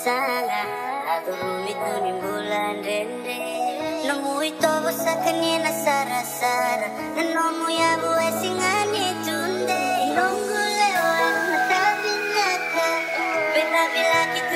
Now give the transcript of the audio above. salah lagu rumit kuning bulan rende nemu itu sakenya nasara-sara nemu ya buwe singani tunde nunggu lewan tapi naka bila-bila kita